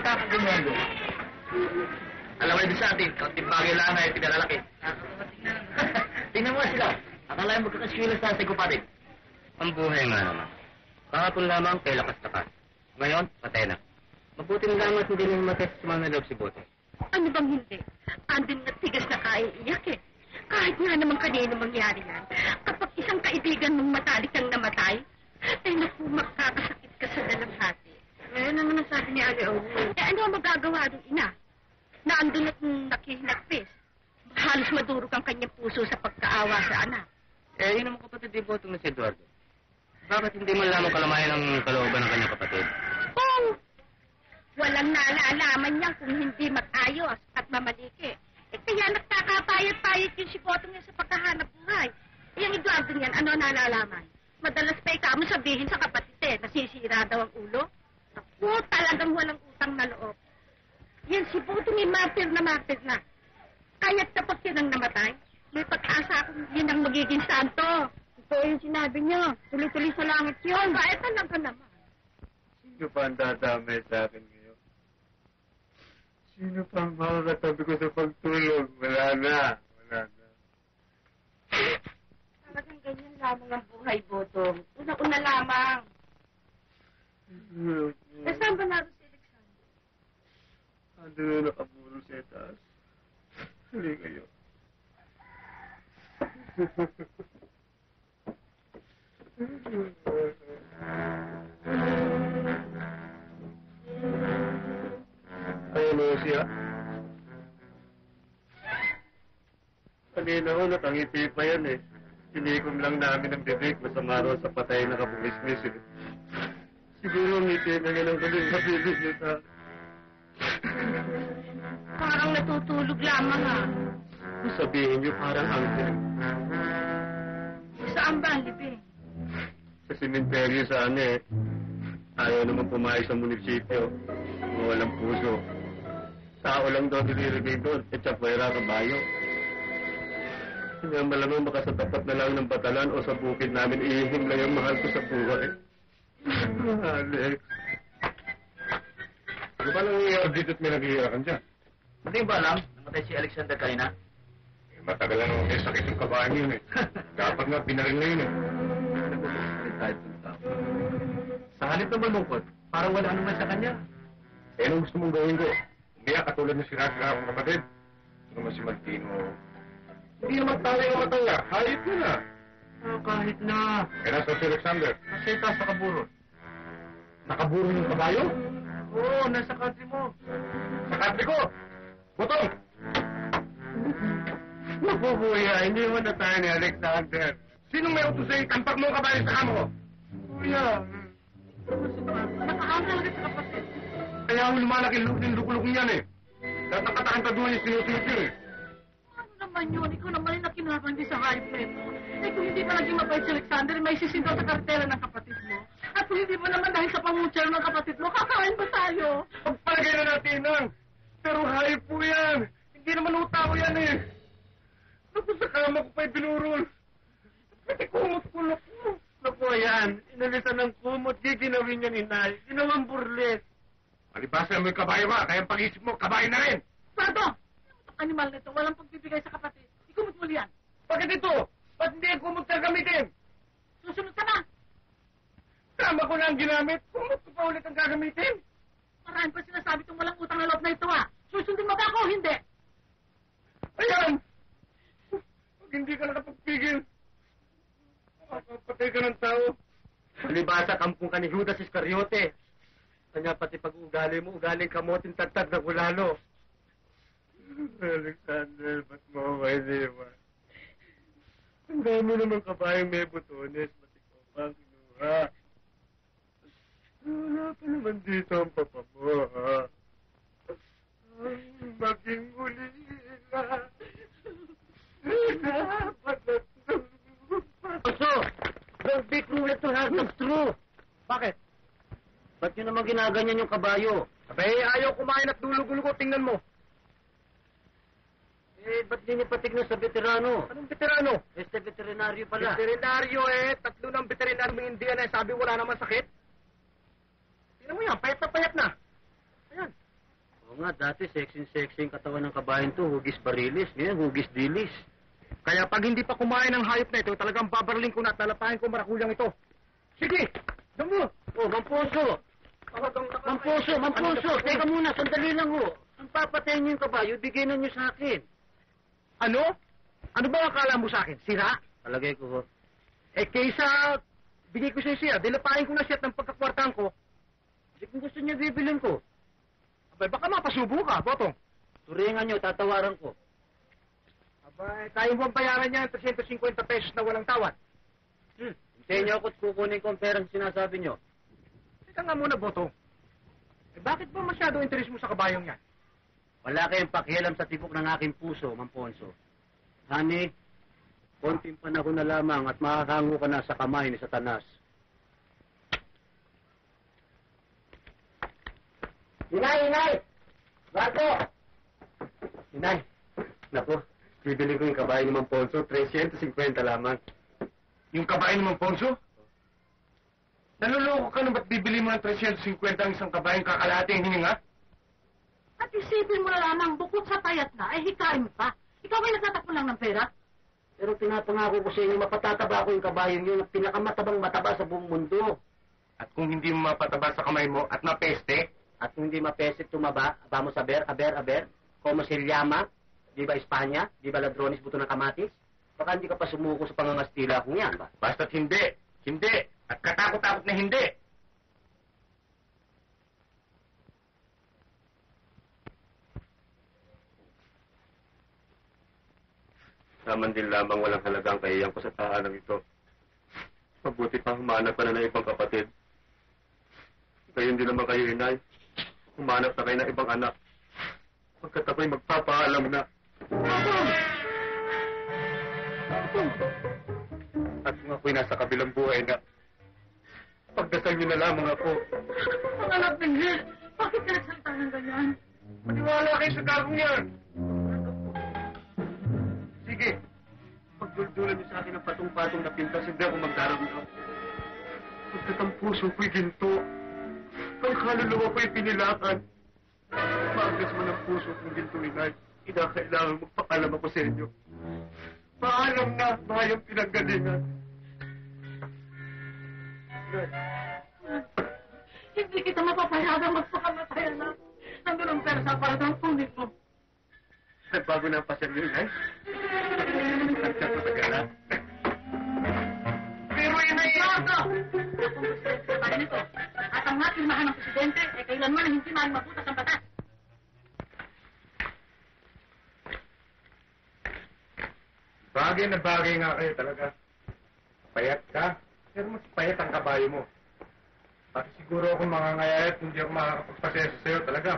Tama ganyan doon. Alam mo, ibig sabihin, kaunting bagay lang na yung pinalalaki. Tingnan mo sila. Akala yung magkakasiwilas na sa kuparin. Ang buhay nga naman. Kahapon lamang kay lakas-takas. Ngayon, patay na. Mabuting lamang hindi nang mates sa mga nalog si Bote. Ano bang hindi? Andun na tigas na kaiiyak eh. Kahit nga naman kanino mangyari yan. Kapag isang kaibigan mong matalik ang namatay, ay naku, makakasakit ka sa dalamhati. Ngayon ang nasabi ni Aleo. Eh ano ang magagawa doon, ina? Na andun at nakihinagpis. Halos madurog ang kanyang puso sa pagkaawa sa anak. Eh, yun naman kapatid ni Bote na si Eduardo. Bakit hindi mo lamang kalamayan ang kalooban ng kanyang kapatid? Oh! Walang nalaalaman niya kung hindi mag-ayos at mamaliki. Eh kaya nagkakapayat-payat yung sipotong niya sa pagkahanap buhay. Eh ang Eduardo niyan, ano nalalaman? Madalas pa ikamo sabihin sa kapatid eh, nasisira daw ang ulo. Ako, talagang walang utang na loob. Yan, sipotong ni martir na martir na. Kaya't kapag yun ang namatay, may pag-asa akong yun ang magiging santo. Ito yung sinabi niyo, tuloy-tuloy sa langit yun. Bakit lang ka naman? Sino pa ang dadamay sa akin? Sino pang makakatabi ko sa pagtulog? Wala na. Talagang ganyan lamang ang buhay, Botong. Una-una lamang. Saan ba naroon si Alexander? Ando na nakaburo sa taas. Hali kayo. Siya. Kanina ko, nakangiti pa yan eh. Tinikom lang namin ang bibig. Masama raw sa patay na kapumismis eh. Siguro ngiti na ganang galing sa bibig niya sa... Parang natutulog lamang ha. Sabihin niyo parang hanggang. Saan ba ang libi? Sa simenteryo saan eh. Ayaw naman pumayag sa munisipyo. Walang puso. Tao lang doon, nilirigay doon. It's a puwera, kabayo. Kaya malamang baka sa tapat na lang ng batalan o sa bukid namin, ihihim lang yung mahal ko sa buhay. Alex. Ano ba lang iiyak dito at may nag-iiyakan dyan? Hindi ba alam? Namatay si Alexander kanina? Eh, matagalan mo. Eh, sakit yung kabahan yun eh. Dapat nga, pinarin na yun eh. Sa halip na malungkot, parang wala naman sa kanya. Eh, anong gusto mong gawin ko? Kaya katulad na sinasara akong kapatid. Ito naman si Martino. Hindi naman tayo yung mataya. Hayop yun ah. Kahit na. Kaya nasa si Alexander. Nasa itaas sa kaburo. Nakaburo yung kabayo? Oo, nasa kadri mo. Sa kadri ko! Botong! Naku kuya, hindi naman na tayo ni Alexander. Sinong may utusay? Tampak mo ang kabayo sa kamo ko. Kuya. Nakaangal ka sa kapatid. Kaya ako lumalaki ng lukulukong yan eh. Natakataan ka doon yung sinususin eh. Ano naman yun? Ikaw naman yung nakinarandi sa hype na ito. Eh kung hindi pa naging mabait si Alexander, may sisindaw sa kartela ng kapatid mo. At kung hindi mo naman dahil sa pamutya ng kapatid mo, kakain ba tayo? Pagpalagay na natin lang. Pero hype po yan. Hindi naman utao yan eh. Naku sa kama ko pa'y binurol. Pati kumot ko na po. Naku ayan, inalitan ng kumot. Di ginawin yan inay. Ginawang burles. Malibasa mo yung kabayo ba? Kaya pag-isip mo, kabayo na rin! Sardo! Animal na ito, walang pagbibigay sa kapatid. Ikumot muli yan. Bakit ito? Ba't hindi yung kumot na gamitin? Susunod ka na! Tama ko na ang ginamit. Kumot ko pa ulit ang gagamitin. Maraan pa sinasabi itong walang utang na loob na ito ah. Susundin mo ba ako o hindi? Ayan! Pag hindi ka nakapagpigil, makakapatay ka ng tao. Malibasa kampong ka ni Judas Iscariote. Kanya pati pag-ugali mo, ugaling kamotin tagtag na gulalo. Alexander, ba't mo kayo ba? Ang dami naman kabayang may butones, matikopang kinuha. Wala pa naman dito ang papa mo, ha? Ang maging ulila. Dapat na ito. Also, don't be cruel to have no true. Bakit? Ba't yun naman ginaganyan yung kabayo? Abay, ayaw kumain at dulog-dulog ko. Tingnan mo. Eh, ba't din ipatignan sa veterano? Anong veterano? Este veterinaryo pala. Veterinaryo eh. Tatlo ng veterinaryo ng India na sabi wala naman sakit. Tingnan mo yan, payat na payat na. Ayan. nga, dati sexing-sexing katawan ng kabayan to, hugis barilis, ngayon hugis dilis. Kaya pag hindi pa kumain ng hayop na ito, talagang babarling ko na at lalapahin ko marakulang ito. Sige! Dambo! Oh, Mamposo! Mamposo! Mamposo! Teka muna, sandali lang ho. Ang papatayin niyo yung kabayo, bigay na niyo sa akin. Ano? Ano ba akala mo sa akin? Sira? Talagay ko ho. Eh, kaysa bigay ko siya, dilapahin ko na siya at ng pagkakwartaan ko, kasi kung gusto niya bibilin ko. Abay, baka mapasubo ka, Botong. Turingan niyo, tatawaran ko. Abay, tayo bang bayaran niya ang 350 pesos na walang tawad? Hintayin niyo ako't kukunin ko ang perang sinasabi niyo. Teka nga muna, Botong. Eh, bakit ba masyado interes mo sa kabayong yan? Wala kayong pakialam sa tibok ng aking puso, Mamponso. Honey, konting panahon na lamang at makakango ka na sa kamay ni Satanas. Inay! Inay! Bato! Inay! Naku, bibili ko yung kabayo ni Mamponso, 350 lamang. Yung kabayo ni Mamponso? Naluloko ka na ba't bibili mo ng 350 ang isang kabayong kakalating hininga? At isipin mo na lamang, bukod sa payat na, eh hikain mo pa. Ikaw ay nagtatakbo lang ng pera. Pero pinapangako ko sa inyo, mapatataba ko yung kabayong yun at pinakamatabang-mataba sa buong mundo. At kung hindi mo mapataba sa kamay mo at mapeste, at kung hindi mapesip tumaba, aba mo sa aber, como si Llama, di ba Espanya, di ba ladrones, buto ng kamatis? Baka hindi ka pa sumuko sa pangangastila kung yan ba? Basta't hindi, hindi, at katakot-takot na hindi. Naman din lamang walang halagang kayayang ko sa tahanan ito. Mabuti pang humanap ka na ng ibang kapatid. Kayo hindi naman kayo, Inay. Umanap na kayo ng ibang anak. Pagkat ako'y magpapaalam na. At kung ako'y nasa kabilang buhay na, pagdasal niyo na lamang ako. Ang anak ninyo, bakit ka nagsalita ng ganyan? Maniwala kayo sa gagong yan. Sige, pagduldulan niyo sa akin ang patong-patong na pintas, hindi ako magdaramdam. Pagkat ang puso ko'y ginto, ang kaluluwa ko'y pinilakan. Maagas man ang puso kong gintuin ay, kinakailangan magpakalam ako sa inyo. Paalam na, mayang pinanggalingan. Hindi kita mapapayagang magpakamatay, anak. Nandun ang persa para sa kunin mo. Bago na ang paseryo, Inay. Nagsasabaga na. Pero Inay, ako! Ako gusto tayo nito. At ang napirmahan ng presidente ay kailanman na hindi maaaring mabutas ang batas. Bagay na bagay nga kayo talaga. Payat ka, pero mas payat ang kabayo mo. Pati siguro akong mangangayayat, hindi ako makakapagpasesa sa'yo talaga.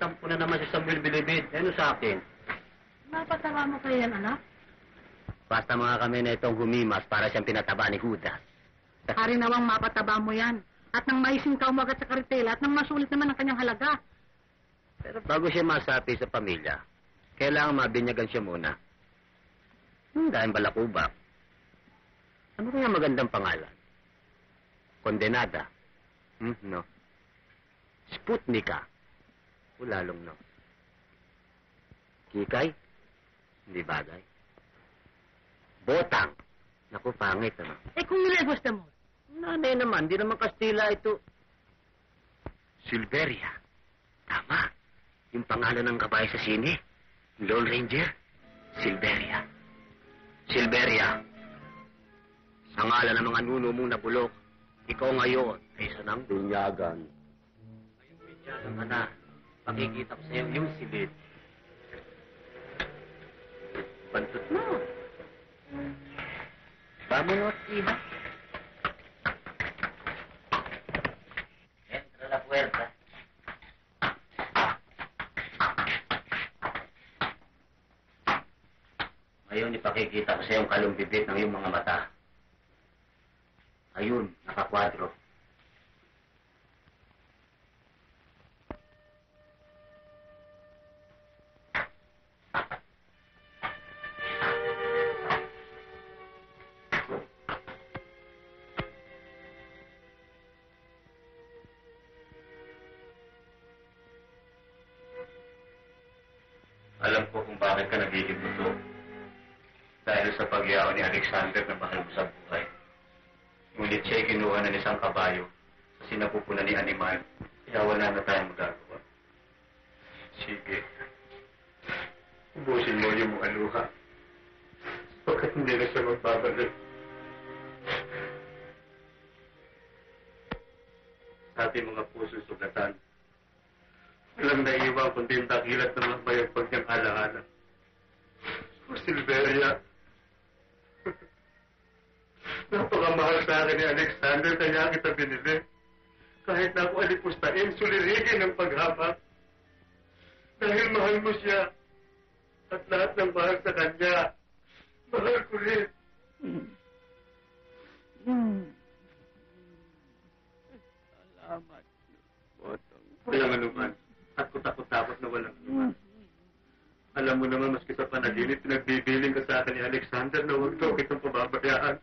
Tampo na naman si Samuel Bilibid. Ano sa akin? Mapatawa mo kayo yan, anak? Basta mga kami na itong gumimas para siyang pinataba ni Judas. Hari nawang mapataba mo yan. At nang maisingkaw mo agad sa karitela at nang masulit naman ang kanyang halaga. Pero bago siya masapi sa pamilya, kailangan mabinyagan siya muna. Dahil balakubak. Ano kaya magandang pangalan? Kondenada. No. Sputnika. O lalong no. Kikay? Hindi bagay. Botang. Naku, pangit ano. Eh kung nilagos na mo? Nanay naman, di naman Kastila ito. Silveria. Tama. Yung pangalan ng kabayo sa sine. Lone Ranger. Silveria. Silveria. Sa ngalan ng mga nuno mong nabulok, ikaw ngayon ay isa ng binyagan. Ngayong binyagan ka na, makikita ko sa'yo yung silid. Bantot mo. Bamunot, iba. Entra la puerta. Ngayon, ipakikita ko sa iyong kalumbibit ng iyong mga mata. Ayun, nakakwadro. Alam ko kung bakit ka nagiging buto. Dahil sa pag-iaw ni Alexander na mahal mo sa buhay. Ngunit siya'y kinuha ng isang kabayo sa sinapupunan ni Animal. Kaya wala na tayong magagawa. Sige. Ubusin mo yung mga luha. Bakit hindi na siya magbabalik? Sa ating mga puso'y sugatan, walang naiiwan kundi yung dakilat ng mga bayagpag niyang alaala. O Silveria, napakamahal sa akin ni Alexander kaya kita binili. Kahit na ako alipustain, sulirigin ang paghamak. Dahil mahal mo siya, at lahat ng mahal sa kanya, mahal ko rin. Salamat. Walang anuman. At kutakot-takot na walang anuman. Alam mo naman, mas kita panaginip, pinagbibiling ka sa akin ni Alexander na huwag daw kitang pababayaan.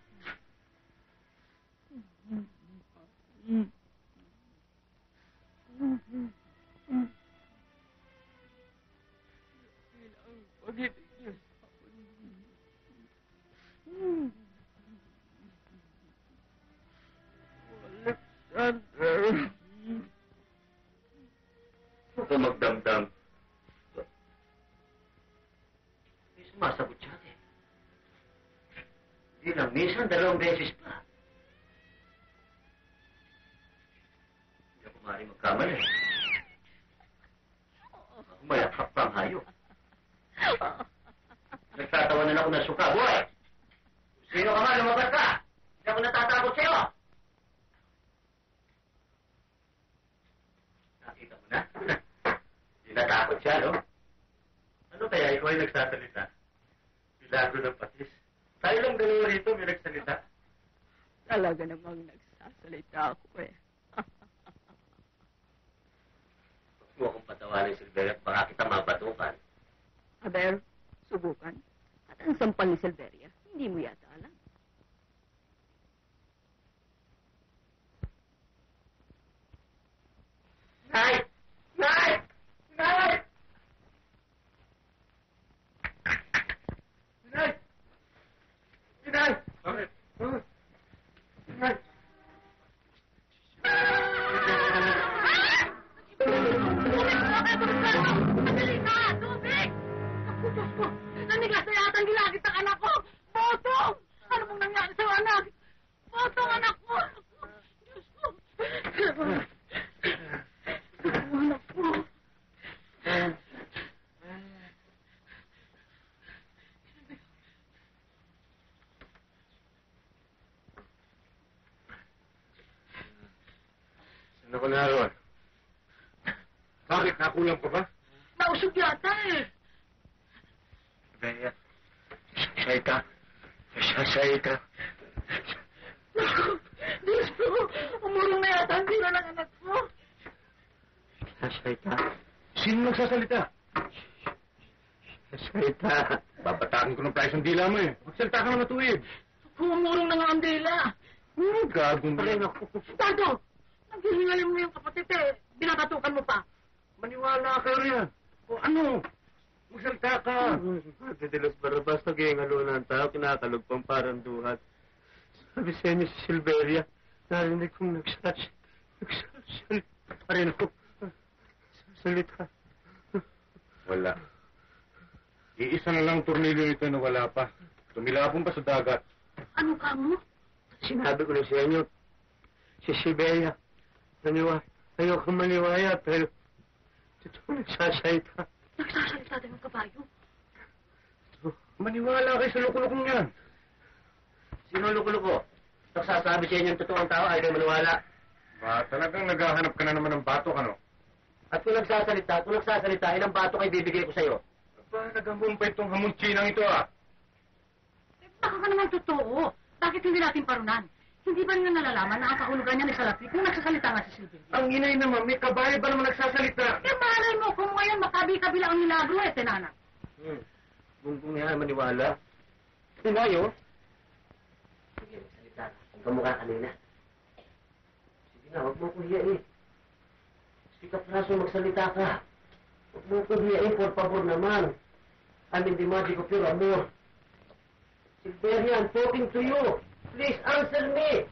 Alexander. Huwag kang magdamdam. May sumasagot siya atin. Hindi lang, minsan dalawang beses pa. Hindi ako maaaring magkamali. Umayakap pa ang hayop. Nagtatawanan ako ng suka, boy! Sino ka nga, lumabas ka! Hindi ako natatakot sa'yo! Nakita mo na? Nagtakot siya, no? Ano kaya ikaw ay nagsasalita? Bilagro ng patis. Tayo lang dalawa rito may nagsalita. Talaga namang nagsasalita ako eh. Huwag akong patawarin, Silveria, at baka kita mabatukan. Aber, subukan. At ang sampal ni Silveria, hindi mo yata alam. Night! Night! Night! Night! Night! Night! Night! Ano ko naroon? Bakit? Nakulang ko ba? Nausog yata eh. Silveria, sasay ka. Sasay ka. Diyos ko, umurong na yata. Hindi na lang anak ko. Sasay ka. Sino magsasalita? Sasay ka. Babatakin ko ng price ng dila mo eh. Magsalita ka na matuwid. Umurong na nga ang dila. Gagong dila. Tado! Naghihingayin mo yung kapatid eh. Binatatukan mo pa. Maniwala ka rin. O ano? Magsalita ka. Didilos barabas, naghihingalo na ang tao. Kinakalog pang parang duhat. Sabi sa inyo si Silveria, narinig kong nagsasal. Parin ako. Sasalita. Wala. Iisa na lang tornilyo nito na wala pa. Tumilapon pa sa dagat. Ano ka mo? Sinabi ko na sa inyo, si Silveria, ayoko maniwaya, pero ito, nagsasalita. Nagsasalita din ang kabayo? Ito, maniwala kayo sa lukulukong yan. Sino lukuluko? Nagsasabi sa inyo ang totoong tao, ay kayo maniwala. Ba, talagang naghahanap ka na naman ng batok, ano? At kung nagsasalita, ilang batok ay bibigay ko sa'yo. Ba, naghamumpay itong hamunchinang ito, ah. Eh, baka ka naman totoo. Bakit hindi natin parunan? Hindi ba nyo nalalaman na ang kahulugan niya ni Salapi kung nagsasalita nga si Silveria? Ang inay naman, may kabayo ba naman nagsasalita? Eh, malay mo kung ngayon makabi-kabila ang milagro eh, tenana. Bungkong niya ay maniwala. Inay, oh. Sige, nagsalita. Ang kamukha kanina. Sige na, huwag mo kuhiya eh. Sige ka praso, magsalita ka. Huwag mo kuhiya eh, por favor naman. I'm in the magic of your amour. Silveria, I'm talking to you. Please answer me.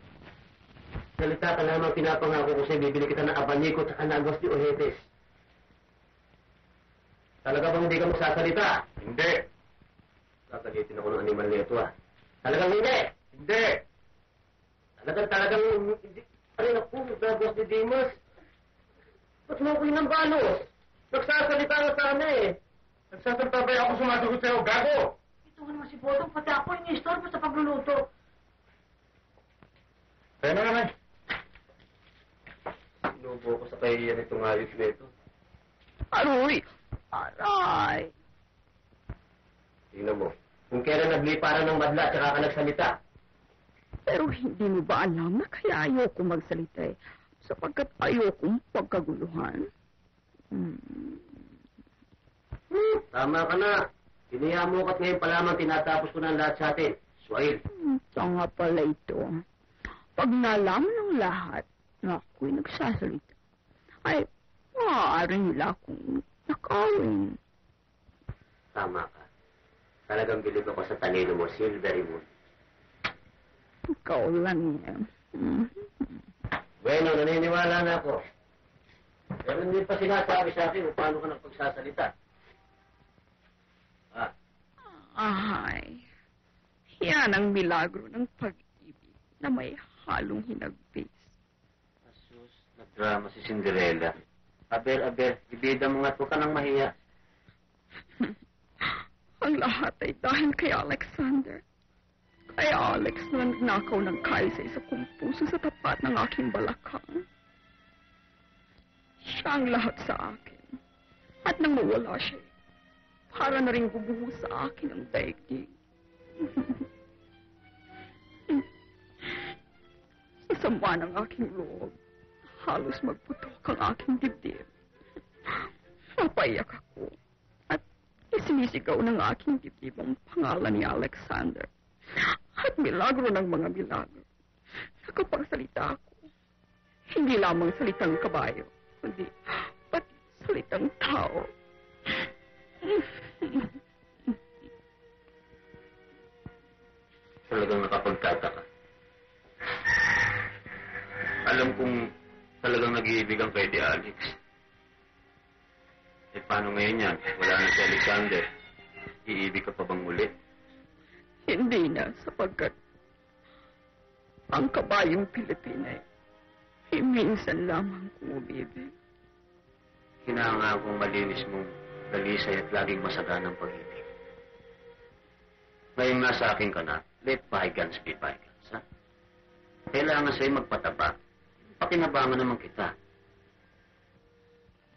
Salita ka lamang, pinapangako ko sa'yo, bibili kita ng abanyiko at nagos ni Ojetes. Talaga bang hindi ka magsasalita? Hindi. Sasalitin ako ng animal nito, ah. Talagang hindi? Hindi. Talagang hindi pa rin ako nagos ni Dimas. Ba't mo ko yun ang balos? Nagsasalita nga sana, eh. Nagsasalita ba ako sumasagot sa'yo, gago? Ito nga naman si Bodong, pati ako ini-istorbo sa pagluluto. Kaya na naman. Sinubo ko sa kahihiyan itong ayos na ito. Aroy! Aray! Tingnan mo, kung kailan nagliparan ng madla at saka ka nagsalita. Pero hindi mo ba alam na kaya ayoko magsalita eh? Sapagkat ayokong pagkaguluhan. Tama ka na. Hiniya mo ka't ngayon pa lamang tinatapos ko na lahat sa atin. Swahil. Tanga pala ito. Pag nalaman ng lahat na ako'y nagsasalita, ay maaaring nila akong nakawin. Tama ka. Talagang bilib ako sa talino mo, Silvery Moon. Ikaw lang yan. Bueno, naniniwala na ako. Pero hindi pa sinasabi sa akin kung paano ka nang pagsasalita. Ah. Ay, yan ang milagro ng pag-ibig na may halong hinagbis. Asus, nagdrama si Cinderella. Aber, ibida mo nga po ka ng mahiya. Ang lahat ay dahil kay Alexander. Kaya Alex na nagnakaw ng kaisa-isa kong puso sa tapat ng aking balakang. Siya ang lahat sa akin. At nang mawala siya, para na rin bubuho sa akin ang daigdig. Sama ng aking loob, halos magputok ang aking dibdib. Napaiyak ako at isinisigaw ng aking dibdib ang pangalan ni Alexander. At milagro ng mga milagro, nakapagsalita ako. Hindi lamang salitang kabayo, kundi pati salitang tao. Talagang nakapagtataka. Alam kong talagang nag-iibig ang kay Alex. Eh, paano ngayon yan? Wala na si Alexander. Iibig ka pa bang muli? Hindi na, sapagkat ang kabayong Pilipinay, minsan lamang kumibig. Kinangakong malinis mong dalisay at laging masaganang pag-ibig. Ngayon nga sa akin ka na, let bygones be bygones, ha? Kailangan sa'yo magpataba. Pakinabangan naman kita.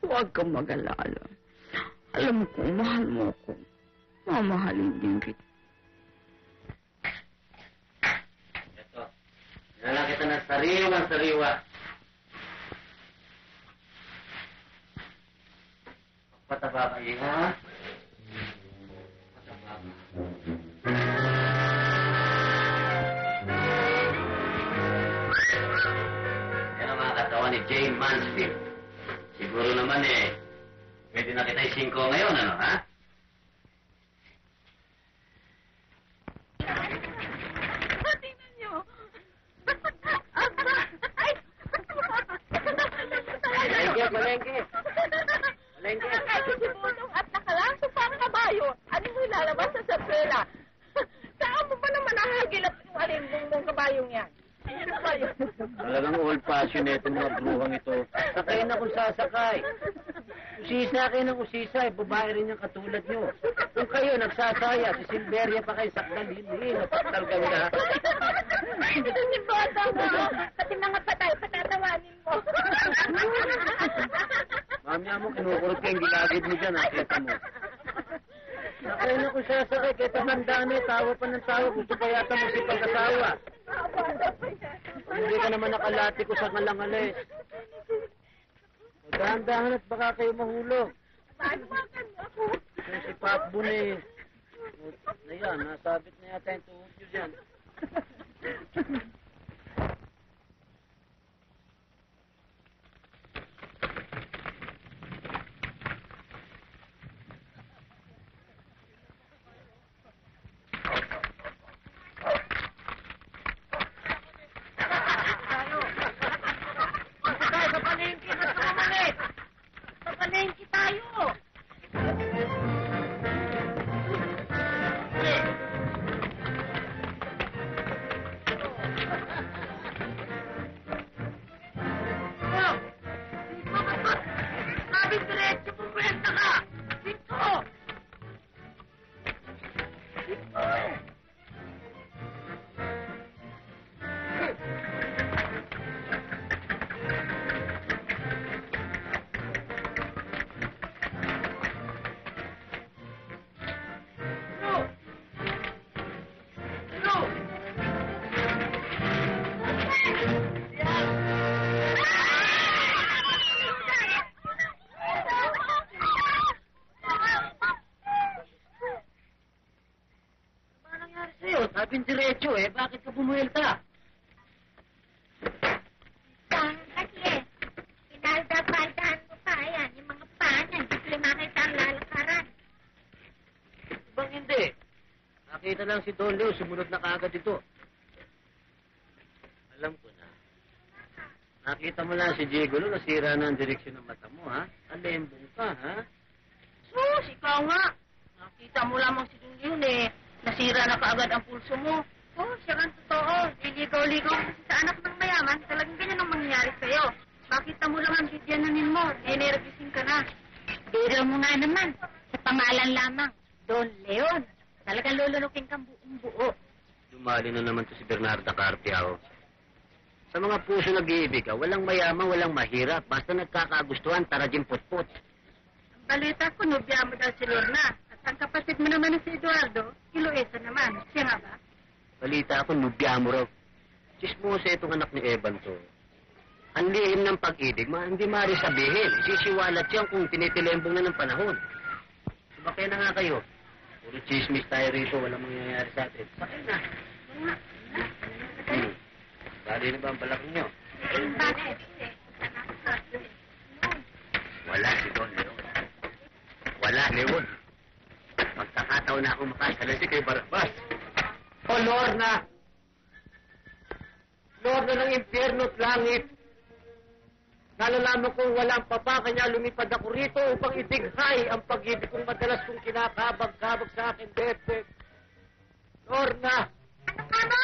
Huwag kang mag-alala. Alam ko, mahal mo ko. Mamahalin din kita. Ito. Nalala kita ng sariwa. Pataba ka eh, ha? Pataba ka. Ni Jane Mansfield. Siguro naman eh, pwede na kita i-5 ngayon, ano, ha? Tingnan nyo! Aba! Ay! Palengke, palengke! Nakakayo si Bulong at nakalaso parang kabayo. Ano mo ilalabas sa sapela? Saan mo pa naman nahagilap yung alimbong mong kabayong yan? Talagang old fashion na itong mga bruhang ito. Sakay na kung sasakay. Usisa kayo ng usisa, eh, babae rin yung katulad nyo. Kung kayo nagsasaya, si Silveria pa kayo sakdal, hindi, napakdal kayo na. Ito ni Bota mo, pati mga patay, patatawanin mo. Mamaya mo, kinukurot ka yung gilagid mo dyan, nakita mo. Sakay na kung sasakay, kaya tamandami, tawa pa ng tawa, gusto pa yata mo si pagkasawa. Hindi ka naman nakalati ko sa kalangalay. Magdahan-dahan at baka kayo mahulog. Si Patbun eh. Ayan, nasabit na yata yung tuhod nyo dyan. aking diretso eh. Bakit ka bumuelta? Saan kasi eh. Pinalda-paldahan mo pa yan. Yung mga pana, hindi ko makita ang lalakaran. Ibang hindi. Nakita lang si Don Leo, sumunod na kaagad ito. Alam ko na. Nakita mo lang si Gigolo, nasira na ang direksyon ng mata mo ha. Alembong ka ha. Sus, ikaw nga. Nakita mo lamang si Don Leo eh. Nasira na kaagad ang pulso mo. Oh, siya kang totoo. Liligaw-ligaw kasi sa anak ng mayaman, talagang ganyan ang mangyayari sa'yo. Makita mo lang ang bidyanin mo. Energising ka na. Biro mo nga naman. Sa pangalan lamang, Don Leon. Talagang lulunukin kang buong-buo. Dumali na naman to si Bernarda Cartiao. Sa mga puso nag-iibig ka, walang mayaman, walang mahirap. Basta nagkakagustuhan, tarajin put-put. Ang balita ko, nubya mo daw si Lorna. Ang kapatid mo naman si Eduardo, Iloesa naman. Siya nga ba? Balita ako, nubya mo raw. Chismosa itong anak ni Evan to. Ang lihim ng pag-ibig, hindi mari sabihin. Sisiwalat siya kung tinitilembong na ng panahon. Sabakay na nga kayo. Puro chismis tayo rito, walang mangyayari sa atin. Sabakay na. Bali na ba ang balak niyo? Wala si Don Leon. Wala, Leon. Magkakataw na akong makasalasi kay Barabas. O Lorna! Lorna ng impyerno't langit! Nalalaman kong walang papa, kaya lumipad ako rito upang itighay ang pag-ibig kong madalas kong kinakabag-kabag sa akin, Bebe. Lorna! Ano?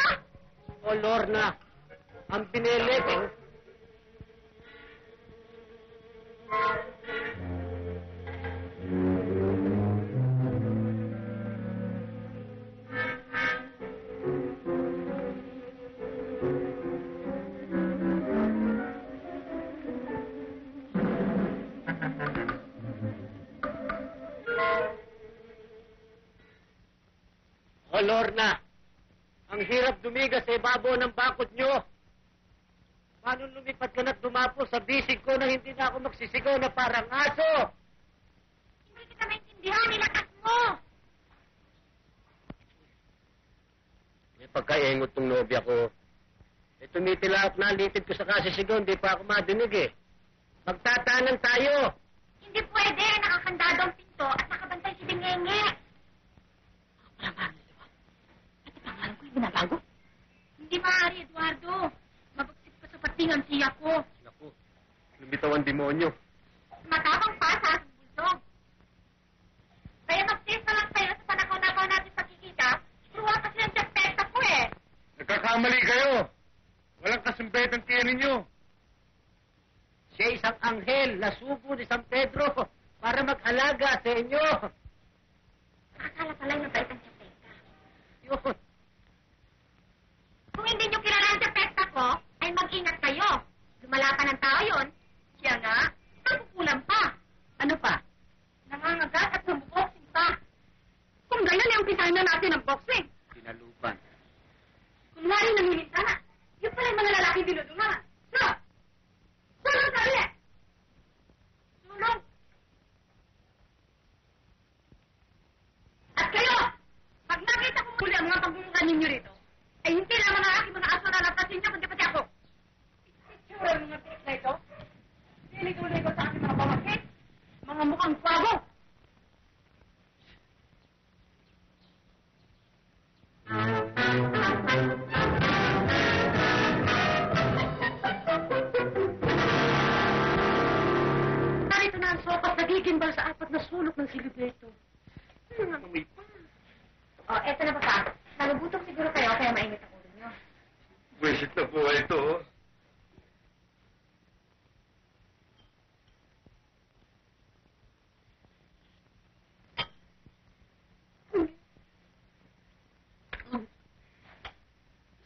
O Lorna, ang pinilit ko. O Lorna, ang hirap dumigas sa ibabaw ng bakod nyo. Paano lumipad ka na't dumapo sa bisig ko na hindi na ako magsisigaw na parang aso? Hindi kita maintindihan, nilakas mo! May pagkaingot ng nobya ko. Eh, tumitila at nalitid ko sa kasisigaw, hindi pa ako madinig eh. Magtatanan tayo! Hindi pwede, nakakandado ang pinto at nakabantay si Dingenge. Parang binabago? Hindi maaari, Eduardo. Mabagsik pa sa pating ang siya ko. Naku, lumitaw ang demonyo. Matapang pa sa aking bultog. Kaya mag-test na lang tayo sa panakaw-nakaw natin pagkikita. Suruha kasi ang jampeta ko eh. Nagkakamali kayo. Walang kasumpet ang tiyan ninyo. Siya isang anghel na sugo ni San Pedro para mag-alaga sa inyo. Akala pala yung bait ang jampeta. Yun. Kung hindi nyo kilala ang jampeta ko, ay mag-ingat kayo. Lumala pa ng tao yun. Siya nga, nakukulang pa. Ano pa? Nangangagat at nabuboxing pa. Kung gano'n ay umpisahan na natin ang boxing. Sinalupan. Kung nga rin nangilita na, yun pala yung mga lalaki dinudungan. No! Tulong sa ulit! Tulong! At kayo, pag nakita ko muli ang mga pagmumukan ninyo rito, ay hindi naman ang aking mga aso na napasin niya, kundi pati ako. Itsura ang mga pilit na ito. Diligo-ligo sa aking mga pamasin. Mga mukhang kwago. Narito na ang sopa at nagigimbal sa apat na sulok ng silid na ito. Ano nga mamay pa? O, eto na ba pa? Nagubutong siguro kayo, kaya mainit ang ulo nyo. Pwesit na po ito.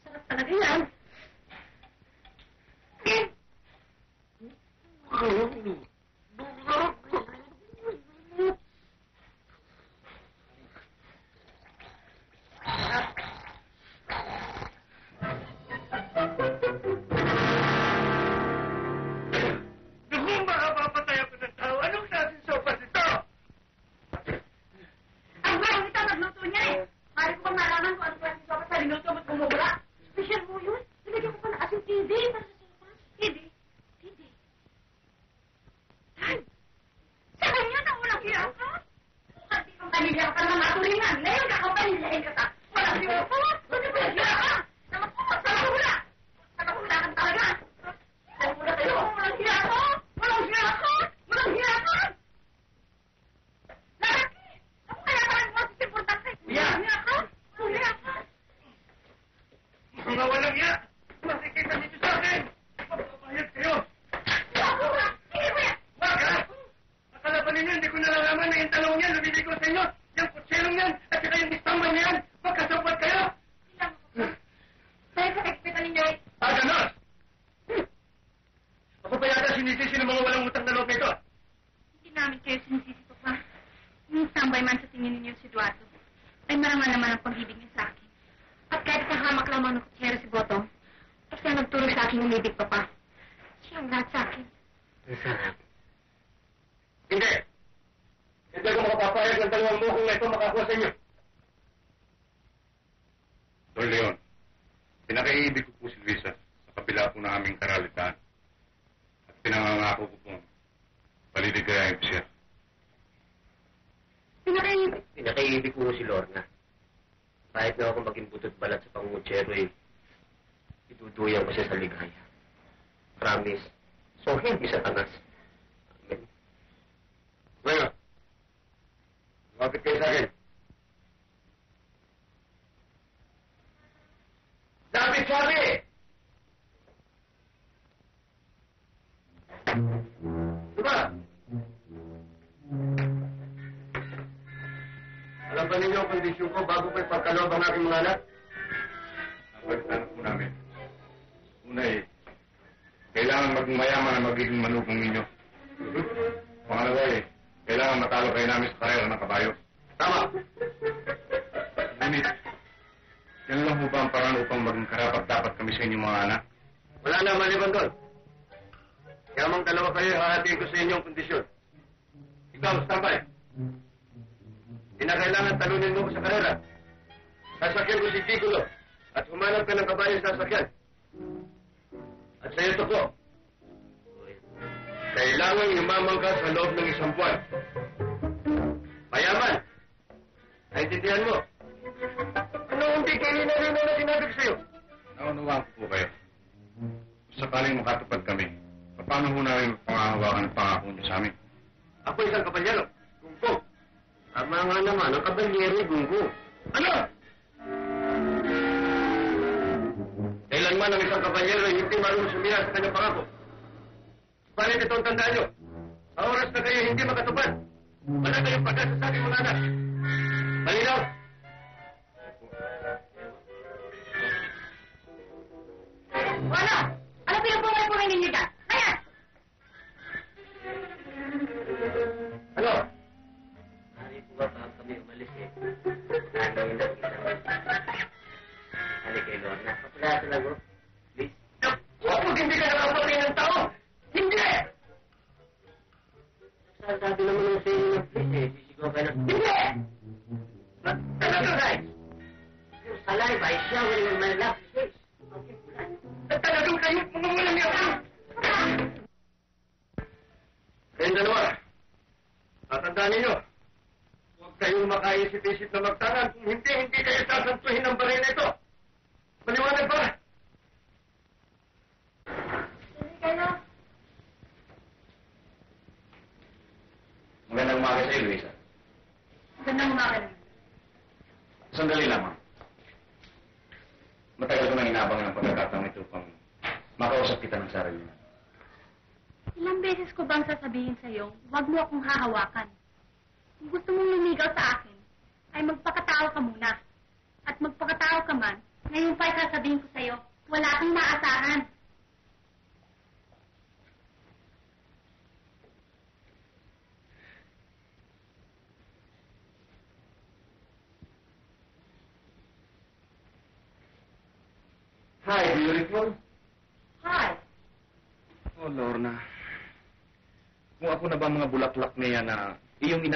Sarap talaga yan. Ano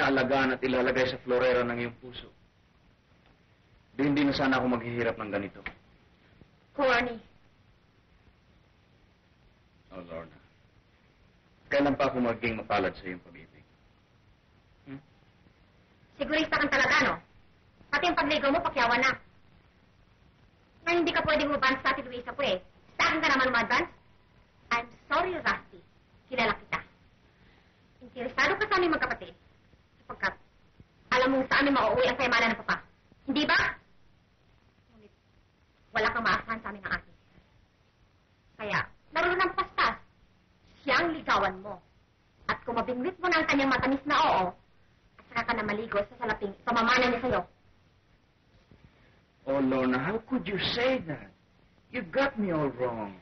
Alagaan at ilalagay sa florera ng iyong puso. Hindi na sana ako maghihirap ng ganito. Corny. Oh, Lorna. Kailan pa ako magiging mapalad sa iyong pag-ibig? Hmm? Sigurista kang talaga, no? Pati yung pagligaw mo, pakyawan na. Ngayon hindi ka pwedeng umadvance sa atin, Luisa po eh. Sa akin ka naman umadvance? I'm sorry, Rusty. Kilala kita. Interesado ka sa aming magkapatid. Sapagkat, alam mo sa aming makauwi ang sayamala ng papa. Hindi ba? Ngunit, wala kang maasahan sa amin ng akin. Kaya, naroon ng pastas. Siyang ligawan mo. At kung mabingwit mo na ang kanyang matamis na oo, at saka ka na maligo sa salaping pamamana niya sa'yo. Oh, Lorna, how could you say that? You got me all wrong.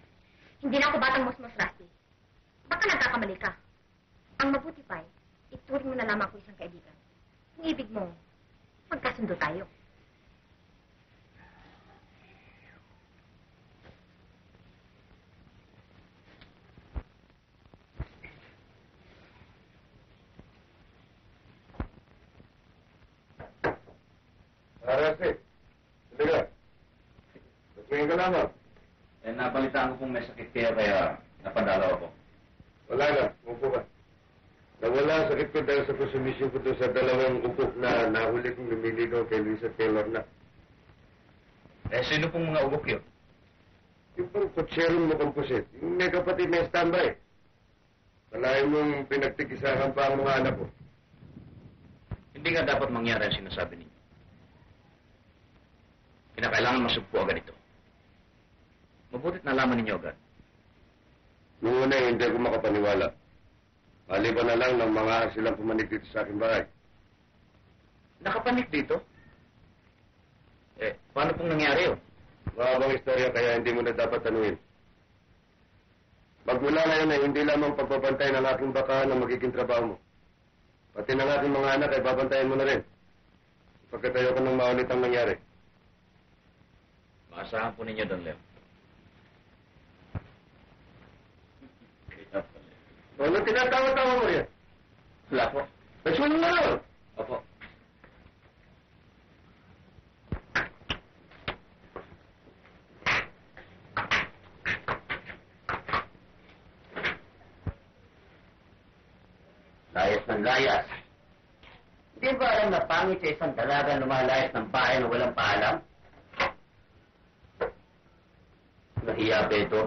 Hindi na ako batang musmus, Rusty. Baka nagkakamali ka. Ang mabuti pa'y, ituring mo na lamang ako isang kaibigan. Kung ibig mo, magkasundo tayo. Rusty, hindi ka. Nagpingin ka lamang. Eh, nabalitaan ko pong may sakit kaya napadalaw ako. Wala na, upo ka. Nawala sakit ko dahil sa konsumisyon ko doon sa dalawang upo na nahuli kong lumilino kay Luis at kay Lorna. Eh, sino pong mga upo yun? Yung pang kutserong makampusit. Yung may kapatid na standby. Malayo mong pinagtikisahan pa ang mga anak ko. Hindi nga dapat mangyari ang sinasabi ninyo. Kinakailangan masugpo agad ito. Mabutit nalaman ninyo agad. Noong una, hindi ako makapaniwala. Maliban na lang ng mga silang pumanig dito sa aking bahay. Nakapanig dito? Eh, paano pong nangyari yun? Mahabang istorya kaya hindi mo na dapat tanuin. Magmula ngayon ay hindi lamang pagpapantay ng aking baka na magiging trabaho mo. Pati ng aking mga anak ay papantayin mo na rin. Sapagkat ayoko nang maulit ang nangyari. Maasahan po ninyo doon, Leo. Ano tinatawa-tawa mo yan? Wala po. Nagsunod na rin! Opo. Layas ng layas. Hindi ba alam na pangit sa isang dalaga lumalayas ng bahay na walang paalam? Nahiya ba ito?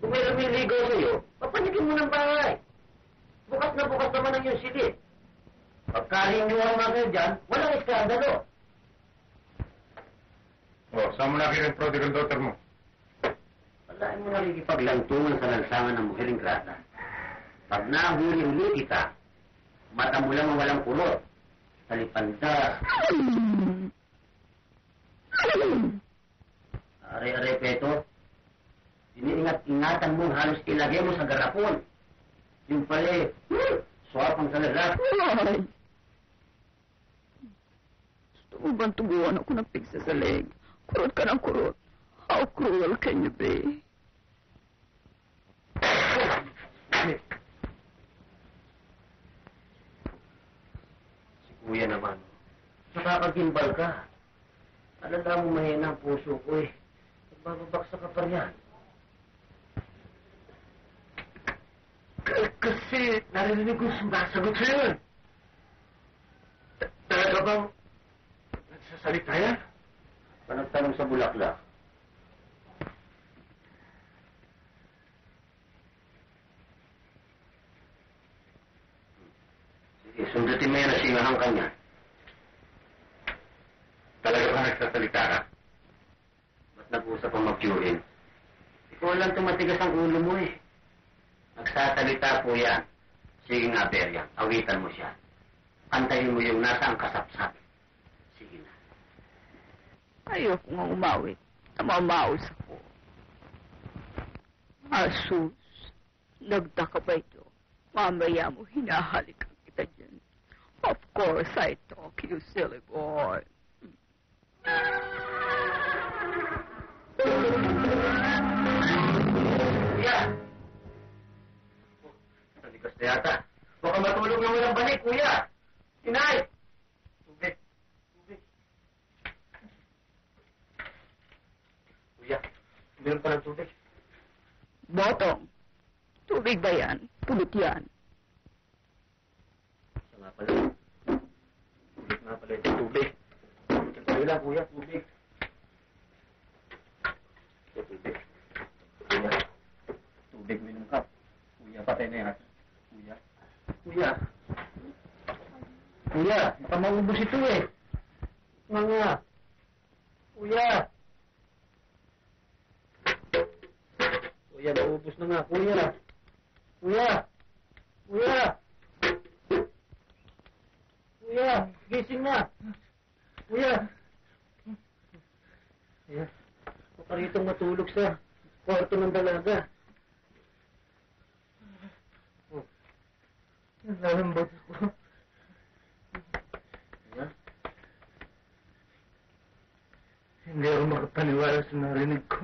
Kung may lumiligo sa'yo, papanigin mo ng bahay. Bukas na bukas naman ang iyong silid. Pagkahinyohan mo kayo dyan, walang iskandalo. Oh, saan mo nakikin ang prodigal daughter mo? Wala mo nakikipaglantungan sa lansangan ng muhiling grasa. Pag nahuli-huli kita, mata mo lang ang walang kulot. Salipanda. Are-are pa ito. Iniingat-ingatan mong halos ilagay mo sa garapon. Yung pala, swapang talaga. Gusto mo bang tubuhan ako ng pigsa sa leg? Kurot ka ng kurot. How cruel can you be? Si kuya naman, nakakagimbal ka. Alaga mo mahina ang puso ko eh. Nagbababaksa ka pa riyan. Kasi narinig ko sumasagot sa'yo yun. Talaga bang nagsasalita yan? Panagtanong sa bulaklak. Sige, sundutin mo yan na singahan ka niya. Talaga bang nagsasalita ka? Ba't nag-uusap ang mag-curin? Ikaw lang tumatigas ang ulo mo eh. Nagsasalita po yan. Sige nga, Beryang. Awitan mo siya. Kantahin mo yung nasa ang kasapsap. Sige na. Ayoko nga umawit. Namamaos ako. Asus, nagdaka ba ito? Mamaya mo hinahalikan kita dyan. Of course I talk, you silly boy. Yeah. Gusto yata. Baka matulog na walang balik, kuya. Inay! Tubig. Tubig. Kuya, meron pa ng tubig. Botong. Tubig ba yan? Pulit yan. Siya nga pala. Tubig. Kailan, kuya, tubig. Tubig. Kuya. Tubig, minum ka. Kuya, patay na yan. Kuya. Kuya. Kuya, pamaubos ito eh. Mga. Kuya. Kuya, maubos na nga. Kuya. Kuya. Kuya. Kuya, gising na. Kuya. Kuya. Paritong matulog sa kwarto ng dalaga. Oh. Nalambot ako. Kuya. Hindi ako makapaniwala sa narinig ko.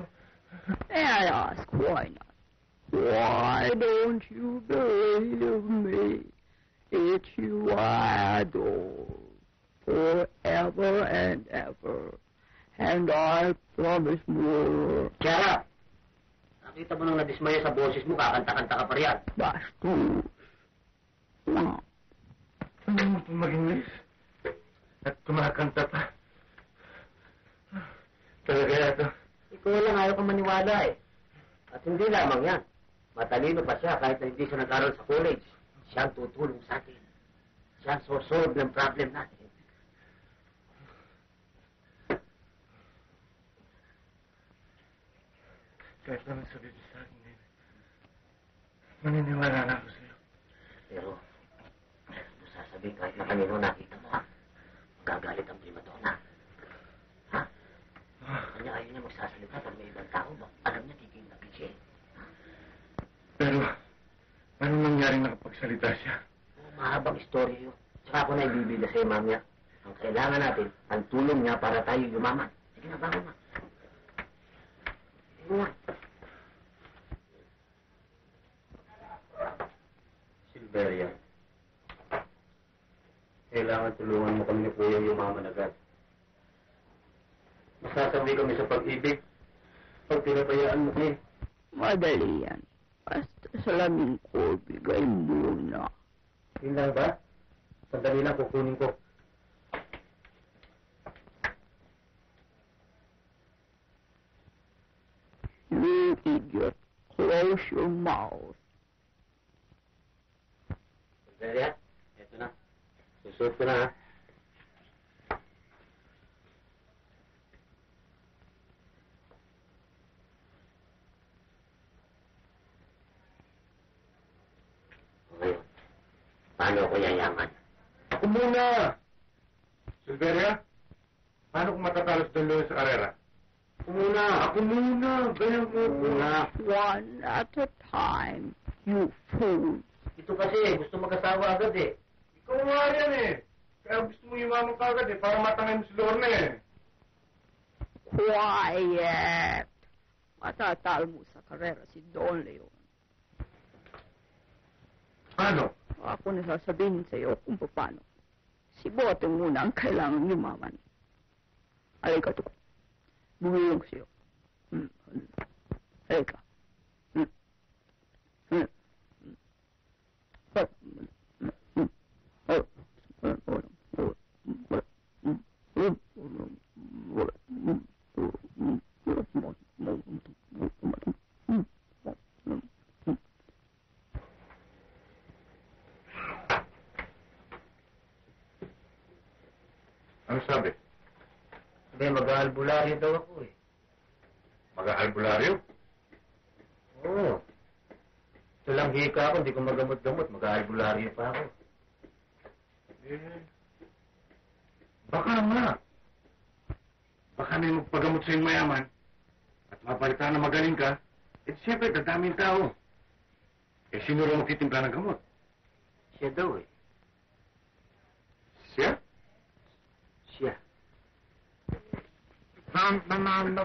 And ask, why not? Why don't you believe me? It's you I adore forever and ever. And I promise more. Tiara! Nakita mo nang nadismaya sa boses mo, kakanta-kanta ka pa riyan. Bastos. Ano mo ito mag-English? At kumakanta pa. Talaga yata. Ikaw lang, ayaw ka maniwala eh. At hindi lamang yan. Matalino pa siya kahit na hindi siya nag-aral sa college. Siya ang tutulong sa atin. Siya ang sosolve ng problem natin. Kahit naman sabihin sa akin din, maniniwala na ako sa'yo. Pero, kung sasabihin kahit na kanino nakita mo ha, magagalit ang primadona. Ha? Kanya ayaw niya magsasalita pag may ibang tao, alam niya titigil na piche. Pero, ano nangyaring nakapagsalita siya? Mahabang istorya yun. Tsaka ako na ibibida sa'yo, ma'am niya. Ang kailangan natin, ang tulong niya para tayo yumaman. Sige na, bango ma. Sige na. Silveria, kailangan tulungan mo kami ni Kuya yumaman agad. Masasabi kami sa pag-ibig, pag pinabayaan mo kami. Madali yan. Basta salamin ko, bigay mo na. Yun lang ba? Sandali lang, kukunin ko. You idiot. Close your mouth. Silveria, eto na. Susuot ko na ha. Paano ko yayaman? Ako muna! Silveria, paano kung matatalos doon Luis sa karera? Ako muna! Ako muna! Ganyan mo muna! One at a time, you fool! Ito kasi, gusto mag-asawa agad eh. Ikaw nga yan eh! Kaya gusto mo yumaman ka agad eh, para matangay mo si Lorne eh. Quiet! Matatal mo sa karera si Don Leon. Paano? Ako na sasabihin sa'yo kung paano. Si Boteng muna ang kailangan yumaman. Alay ka to. Bumulong sa'yo. Alay ka. Mag-aalbularyo daw ako eh. Mag-aalbularyo? Oo. Ito lang hika ako, hindi ko magamot-gamot. Mag-aalbularyo pa ako. Eh, baka nga. Baka may magpagamot sa'yong mayaman at mapalitan na magaling ka, eh siyempre, dadaming tao. Eh, sino rin magtitimpla ng gamot? Siya daw eh. Siya? Siya. Magagamot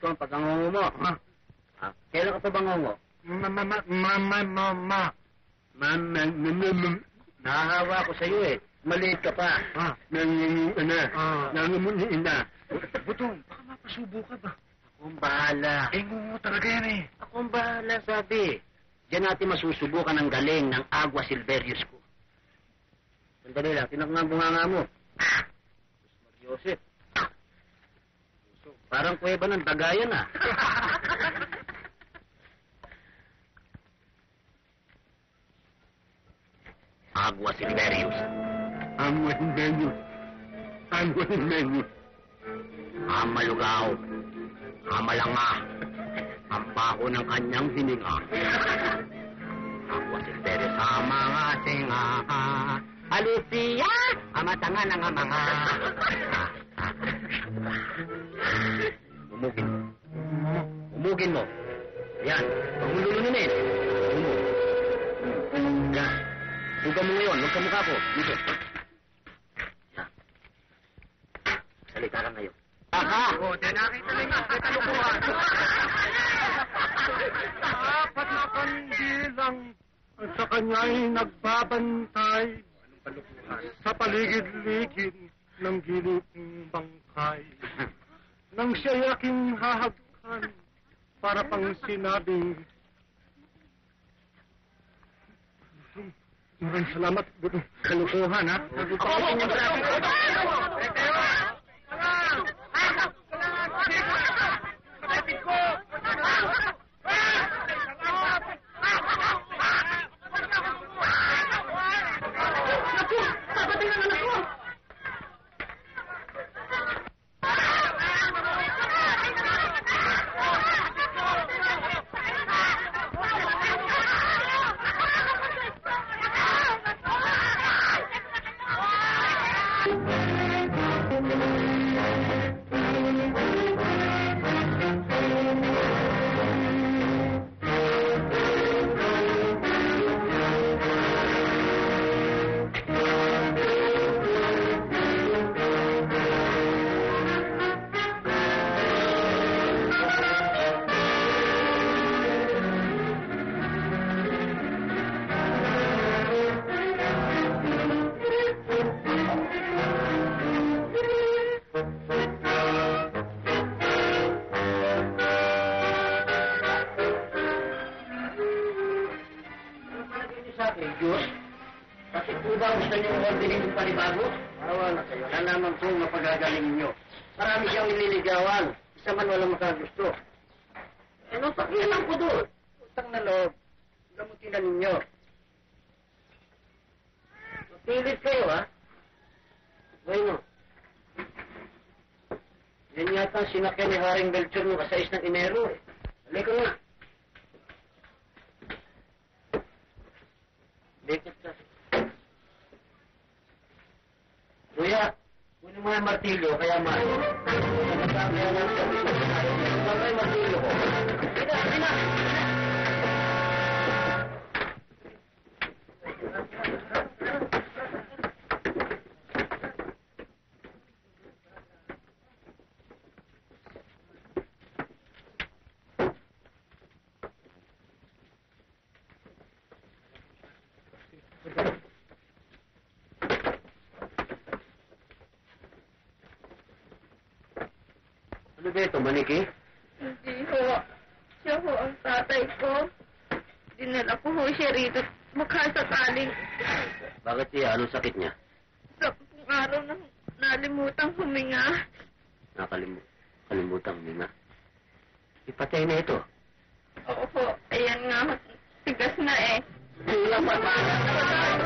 ko ang pag-angungo mo. Kailan ka pa bangungo? Nahahawa ako sa'yo eh. Maliit ka pa. Nangungunin na. Butong, baka mapasubo ka ba? Akong bahala. Eh, oo, talaga yan eh. Akong bahala, sabi. Diyan natin masusubukan ang galing ng Agua Silverius ko. Sandali lang, tinakang bunganga mo. Ah! Joseph. Parang kuweba ng Tagayan ah. Agua Silverius. Agua Silverius. Agua Silverius. Amalugaw. Amalanga. Ang baho ng kanyang sininga. Agua Silverius. Amanga singa. Alusiya. Amatanga ng amanga. Umugin mo. Umugin mo. Yan. Pangululunin. Umug. Yan. Huwag mo ngayon. Huwag ka mukha po. Dito. Yan. Salita ka ngayon. Aha! O, dyan nakita rin. Katalukuhan. Dapat na kandilang sa kanya'y nagbabantay sa paligid-ligid ng gilid ng bangkay. Nang siya'y aking hahagkan para pang sinabing maraming salamat, buto. Kalukuhan, ha? Sinakyan ni Haring Belcher nung kasais ng Enero eh. Halay ko nga. Dekot ka. Kuya, kung yung mga martilyo, kaya mahal. Kaya namin sa pwede na tayo. Kaya yung martilyo ko. Dito, dito! Ano ba ito, Maniki? Hindi ho. Siya ho ang tatay ko. Dinala ko ho siya rito. Makasakaling. Bakit siya? Anong sakit niya? Sa pong araw na nalimutang huminga. Nakalimutang huminga? Ipatay na ito. Oo ho. Ayan nga. Tigas na eh. Ang pamangat na tayo.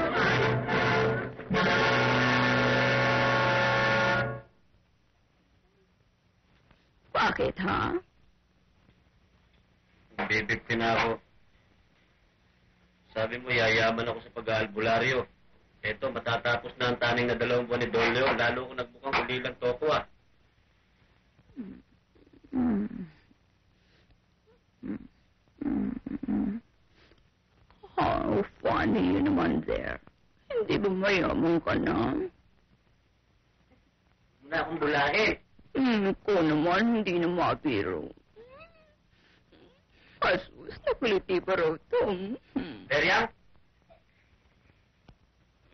Bakit, ha? Bibigtin ako. Sabi mo, yayaman ako sa pag-aalbularyo. Eto, matatapos na ang taning na 2 buwan ni Don Leo. Lalo ko nagbukang kulilang toko, ha? Oh, funny yun naman there. Hindi ba mayaman ka na? Muna akong bulahin. Ko naman, hindi na mabiro. Kasus, nakuliti pa raw ito. Periang?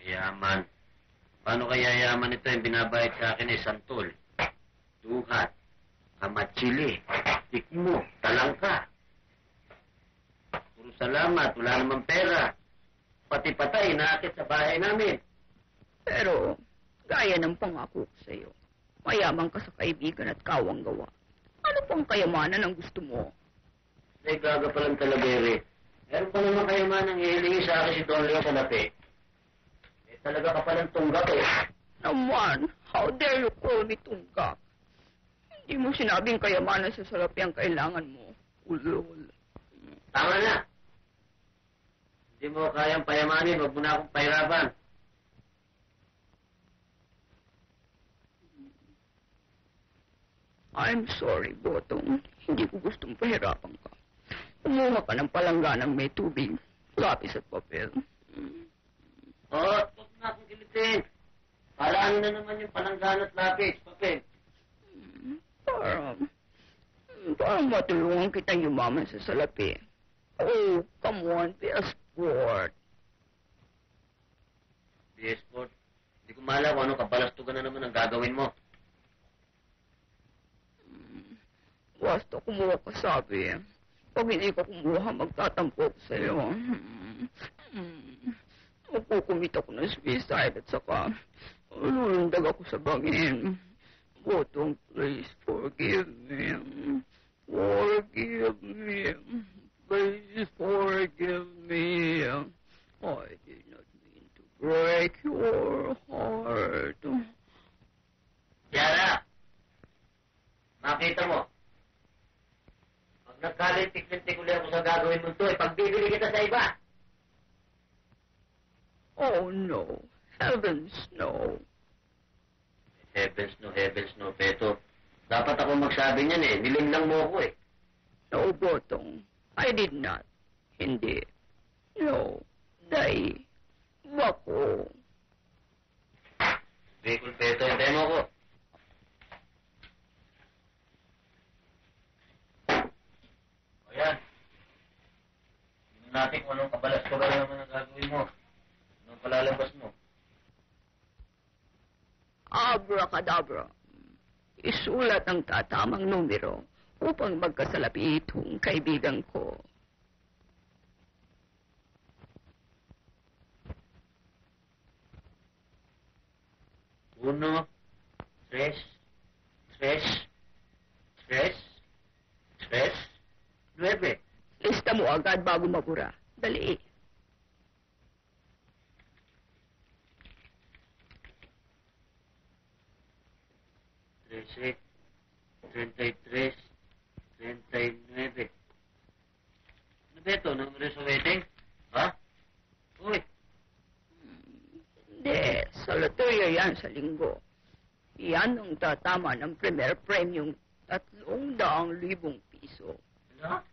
Yaman. Paano kaya yaman ito yung binabayad sa akin ay santol, duhat, kamatsili. rezekimu talangkah. Puro salamat, wala namang pera. Pati patay nakakit sa bahay namin. Pero, gaya ng pangako ko sa'yo, mayaman ka sa kaibigan at kawang gawa. Ano pang kayamanan ang gusto mo? Ay, gaga palang talaga, Eric. Meron pa naman kayamanan ang hihilingi sa akin si Don Leo sa lapi. Eh, talaga ka palang tunggak eh. Naman, how dare you call me tunggak? Hindi mo sinabing kayamanan sa salapi ang kailangan mo. Ulol. Tama na. Hindi mo kayang payamanin. Huwag mo na akong pahirapan. I'm sorry, Botong. Hindi ko gustong pahirapan ka. Umuha ka ng palangganang may tubig, lapis at papel. Oo, huwag na akong gilitin. Paraan na naman yung palanggan at lapis, papel. Parang matulungan kitang yumaman sa salapi. Oh, come on, be a sport. Be a sport? Hindi ko mahala kung anong kapalastugan na naman ang gagawin mo. Basta kumuha ka sabi. Pag hindi ka kumuha, magtatampo ko sa'yo. Magkukumit ako ng suicide at saka lulundag ako sa bangin. Botong, please forgive me. Forgive me. Please forgive me. I did not mean to break your heart. Yara! Makita mo. Pag nagkalintik-lintik ako sa gagawin mo ito, ipagbibili kita sa iba. Oh, no. Heavens, no. Heavens no, Beto. Dapat ako magsabi niyan eh. Nilinglang mo ako eh. No, Botong. I did not. Hindi. No. Day. Bako. Bicol, Beto. Hintay mo ako. O yan. Tignan natin kung anong kabalas ko ba naman ang gagawin mo. Anong palalabas mo. Abracadabra. Isulat ang tatamang numero upang magkasalapi itong kaibigan ko. Uno, tres, tres, tres, tres, nueve. Lista mo agad bago mabura. Dali. Trece, 33, 39. Ano ba ito? Numero sa wedding? Ha? Uy! Hindi. Sa loterya yan sa linggo. Yan ang tatama ng premier premium 300,000 piso. Ano?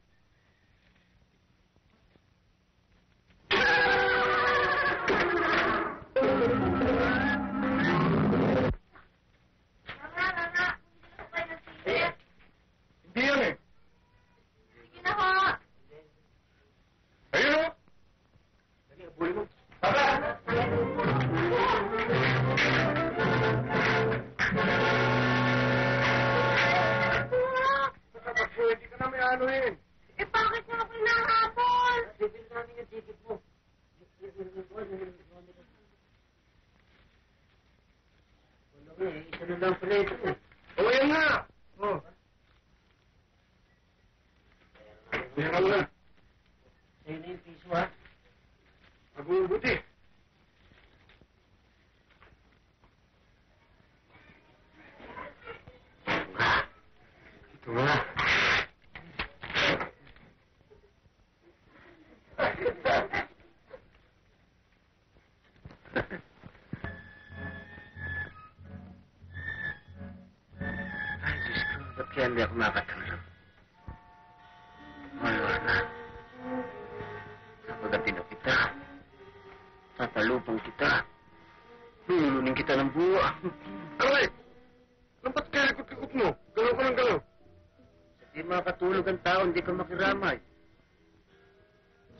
Hindi ako makatulog. Malawak na. Kapagatin na kita. Papalupang kita. Lulunin kita ng buwa. Aray! Lampat kaya ikot-ikot mo. Galaw ka ng galaw. Hindi makatulog ang tao, hindi ka makiramay.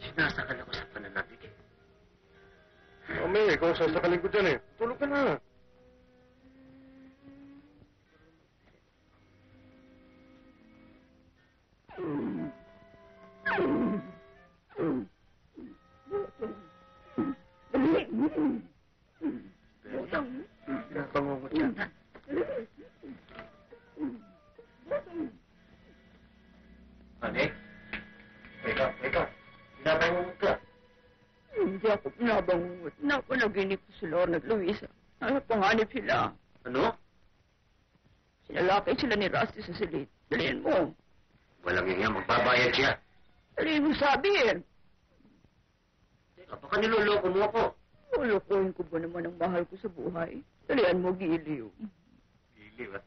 Sinasakal ako sa pananabig eh. Mami, ikaw sasakalin ko dyan eh. Tulog ka na. naginip sila o nag-Luisa. Ano panganip sila? Ano? Sinalakay sila ni Rusty sa silid. Dalihin mo. Walang hiya, magbabayad siya. Dalihin mo sabihin. Kapag niloloko mo ako. Lolokohin ko ba naman ang mahal ko sa buhay? Dalihan mo, Giliw. Giliw, ha?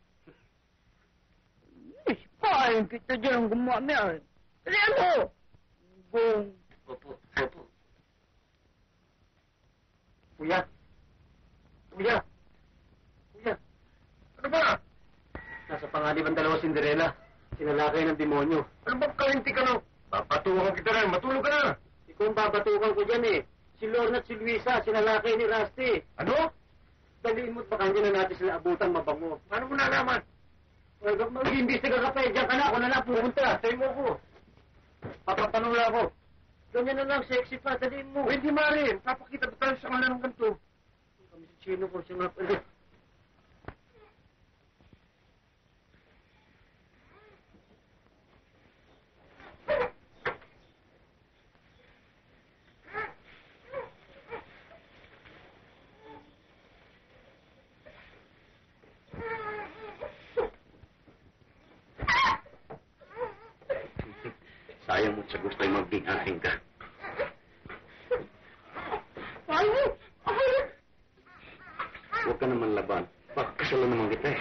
Isipahin kita dyan ang gumamit. Dalihan mo! Bong. Opo, opo. Kuya! Kuya! Kuya! Ano ba? Nasa pangalib ang dalawa Cinderella. Sinalakay ng demonyo. Ano ba kalinti ka no? Papatukan kita rin. Matulog ka na. Ikaw ang babatukan ko dyan eh. Si Lorna at si Luisa, sinalakay ni Rusty. Ano? Daliin mo't baka hindi na natin sila abutang mabango. Ano mo nalaman? Mag-imbestiga ka pa eh. Diyan ka na. Ako na lang pumunta. Tayo mo ko. Papapanula ako. Ganyan na lang, sexy pa, daliin mo. Hindi, Mari. Papakita ba tayo sa kanila ng ganito? Kami si Chino ko, siya nga pala. Sayang mo't sa gusto ay magbighahin ka. Huwag ka naman laban. Baka kasalo naman kita eh.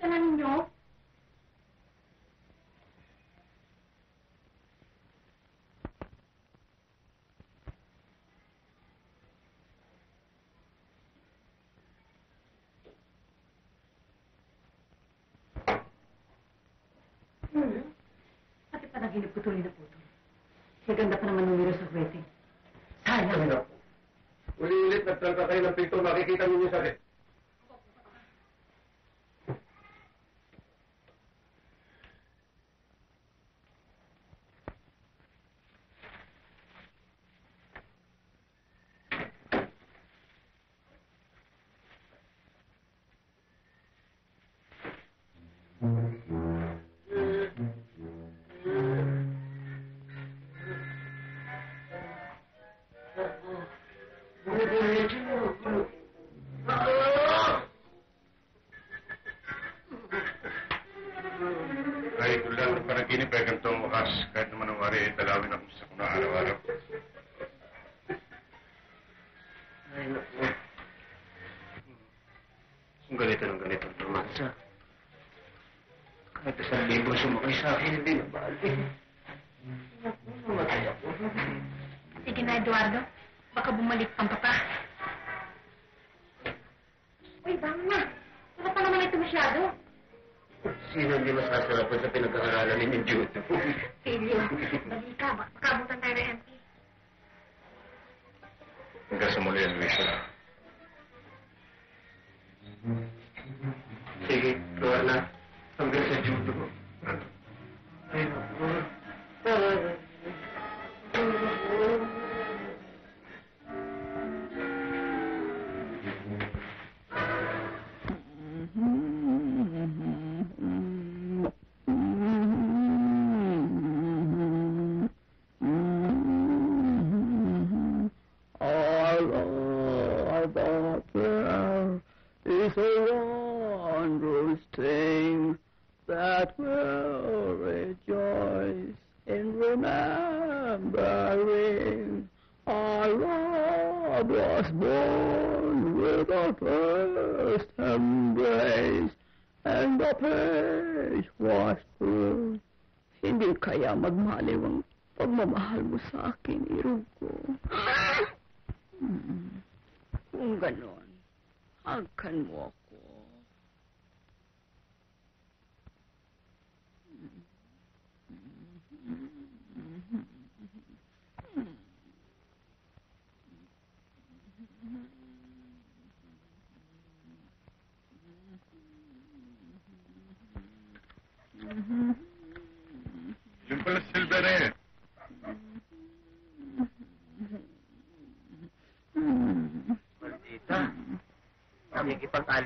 sana ninyo? Bakit pa naginip ko tuloy na putol? Maganda pa naman numero sa kwete. Sayang. Ay, naku. Uli-ulit nagtalka kayo ng pinto, makikita ninyo sa kwete.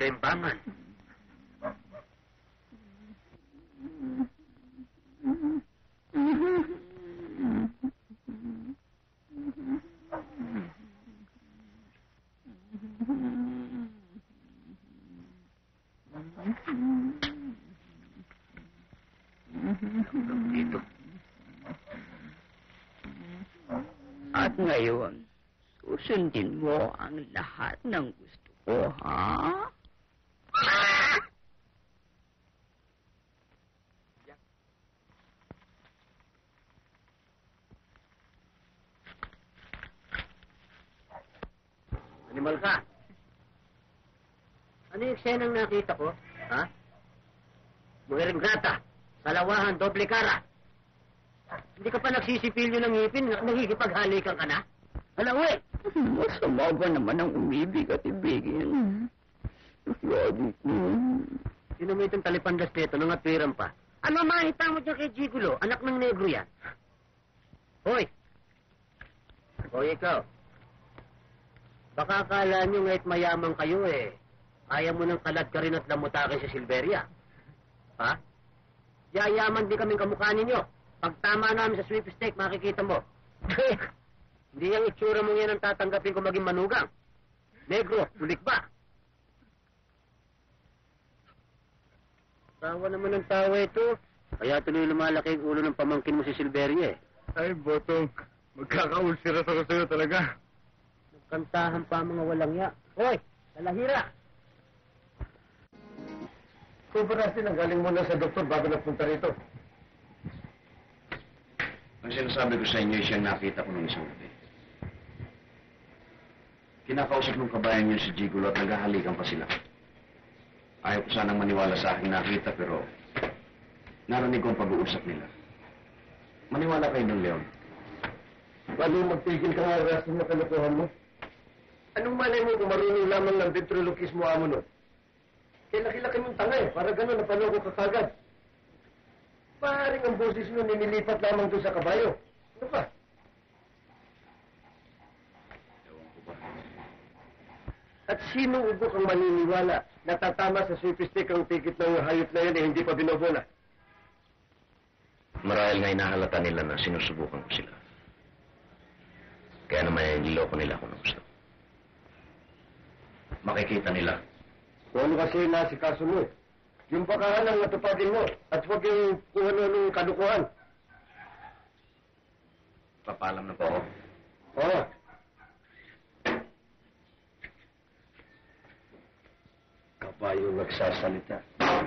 Lembangan. At ngayon, susundin mo ang lahat ng gusto ko, ha? Senang nakita ko, ha? Muhiring gata, salawahan, doble kara. Hindi ka pa nagsisipilyo ng ngipin, nakikipaghalikan ka na? Halawi! Masama ba naman ang umibig at ibigin? Sinumitong talipandas nito nung atwiran pa. Ano mahitamot niya kay Gigolo? Anak ng negro yan. Hoy! Hoy ikaw. Baka akala niyo ngay't mayaman kayo eh. Ayaw mo nang kalad ka rin at lamuta kayo sa Silveria. Ha? Yayaman din kaming kamukha ninyo. Pag tama namin sa sweepstake, makikita mo. Hindi yung itsura mo yan ang tatanggapin ko maging manugang. Negro, bulik ba? Tawa naman ang tawa ito. Kaya tuloy lumalaki ang ulo ng pamangkin mo si Silveria eh. Ay, botong. Magkakaulsira sa kasayo talaga. Nagkantahan pa mga walang ya. Hoy, lalahira! Kumpurasin ang galing muna sa doktor bago napunta rito. Ang sinasabi ko sa inyo, siyang nakita ko ng isang gabi. Kinakausap ng kabayan niyo si Gigolo at naghahalikan pa sila. Ayaw ko sanang maniwala sa aking nakita, pero narinig ko ang pag-uusap nila. Maniwala kayo ng Leon. Bali, magpigil ka nga rasin na kalokohan mo. Anong malay mo kung marunong lamang ng ventriloquismo amo nun? Kaya laki-laki mong tanga eh, para gano'n napaloko ka kagad. Paring ang boses nun, nililipat lamang doon sa kabayo. Ano pa? At sino ubo kang maniniwala na tatama sa swipistik ang tikit ng hayop na yun eh hindi pa binobona? Marahil nga inahalata nila na sinusubukan ko sila. Kaya naman niloko nila kung ano gusto. Makikita nila. Kung ano kasi na si kaso mo, yung bakahan ang natupagin mo at huwag yung kung ano-anong kadukuhan. Papalam na po ako. Oo. Kabayo nagsasalita. Huh?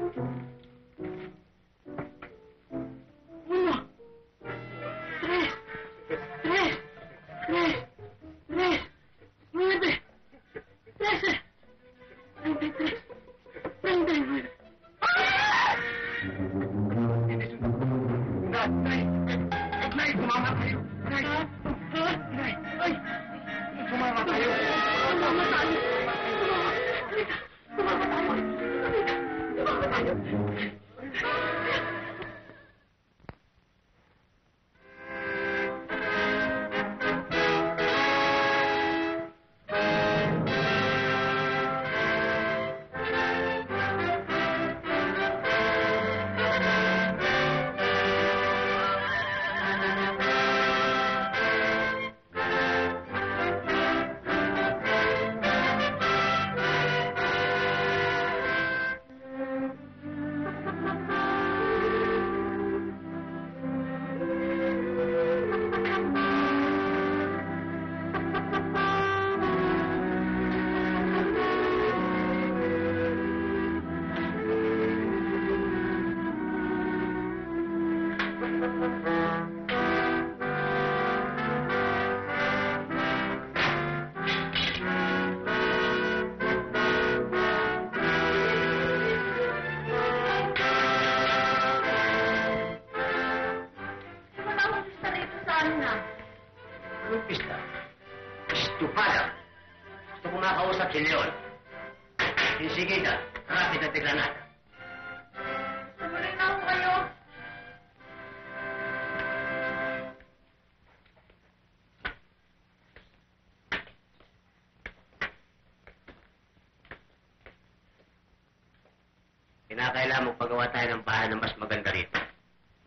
Kailangan magpagawa tayo ng bahay na mas maganda rito.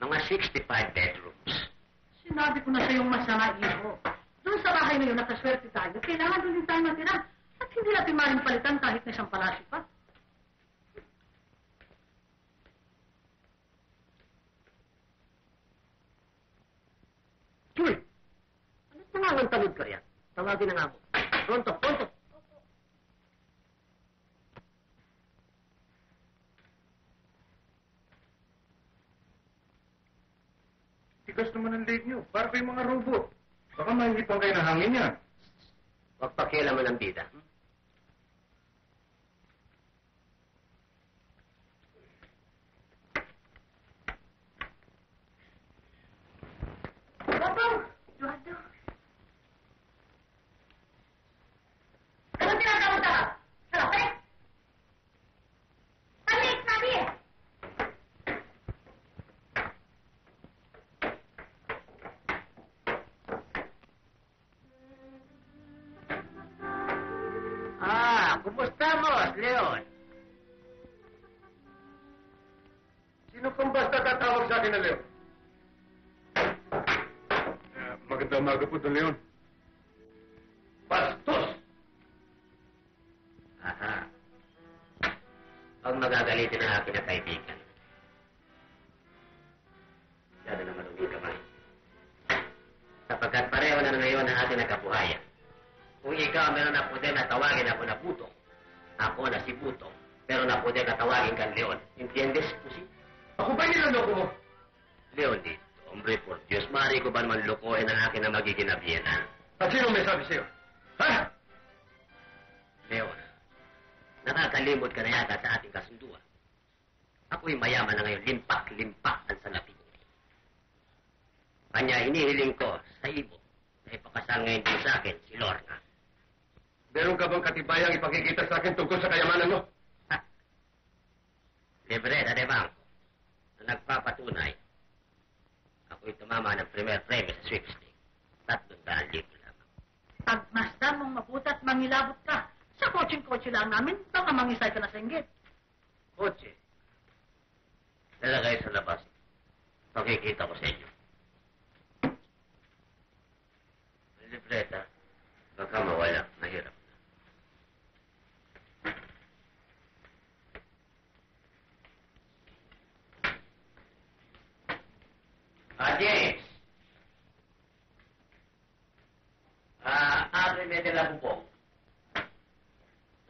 Mga 65 bedrooms. Sinabi ko na sa'yong masama, Iho. Doon sa bahay na yun, nakaswerte tayo. Kailangan doon din tayo matira. At hindi natin maring palitan kahit na isang palasyo pa. naman pagod ko yan. Tawagin na nga mo. Rontok, rontok. Tigas naman ang leeg nyo. Para kayong mga robot. Baka mahihipang kayo ng hangin yan. Huwag pakialaman ang bida. Leon. Sino pang basta tatawag sa akin na Leon? Magandang umaga po, Don Leon. Bastos! Aha. Huwag magagalitin ang akin na kaibigan. Masyado na malungi kamay. Sapagkat pareho na ngayon ang ating nakabuhayan. Kung ikaw meron na poder na tawagin ako na puto, ako na si Buto, pero na poder na tawagin kang Leon. Entiendes, Pusi? Ako ba niloloko mo? Leon, dito. Hombre, por Dios, maaari ko ba naman lokohin ang akin na magiging na Vienna? At sino may sabi sa'yo? Ha? Leon, nakakalimot ka na yata sa ating kasunduan. Ako'y mayaman na ngayon. Limpak-limpak ang salapin. Kanya hinihiling ko sa ibo na ipakasal ngayon din sa akin si Lorna. Meron ka bang katibayang ipakikita sa akin tungkol sa kayamanan mo? Ha? Libreta de Banco na nagpapatunay ako'y tumama ng primer premio sa sweepstake. 300 libro lamang. Pagmasdan mong maputat, mangilabot ka. Sa kotseng-kotse lang namin, baka mangisay ka na sa inggit. Kotse? Nalagay sa labas. Pakikita ko sa inyo. Libreta, baka mawala. Mahirap. James. Ábreme de la bubong.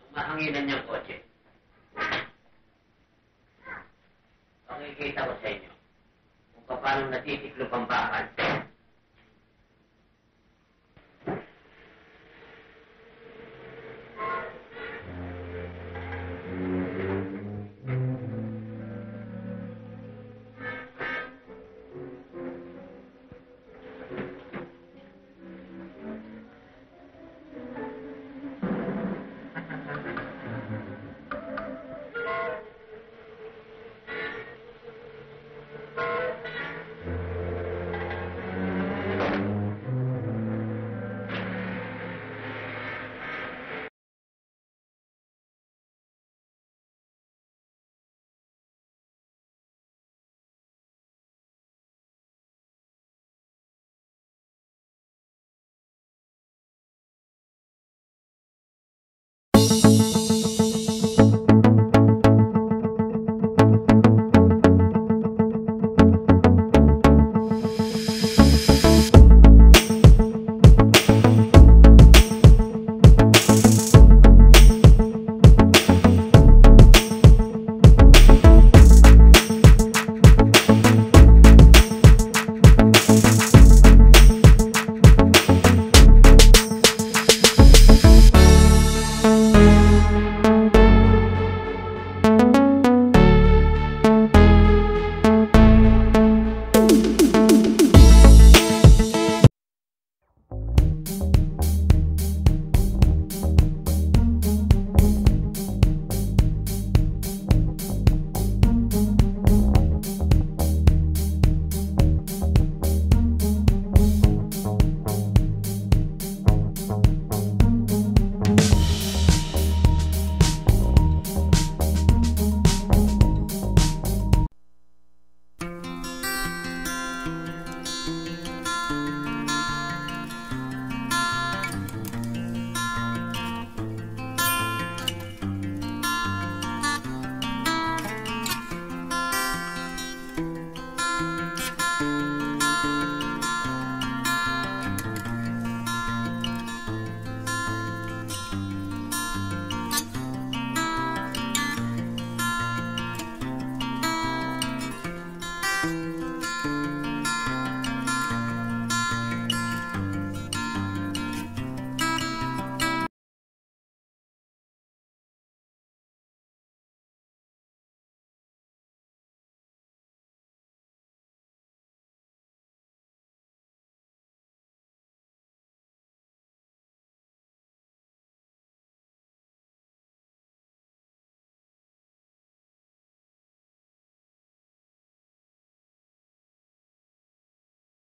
Tumahanginan niyang kotse. Pakikita ko sa inyo kung paano natitiklop ang bakal.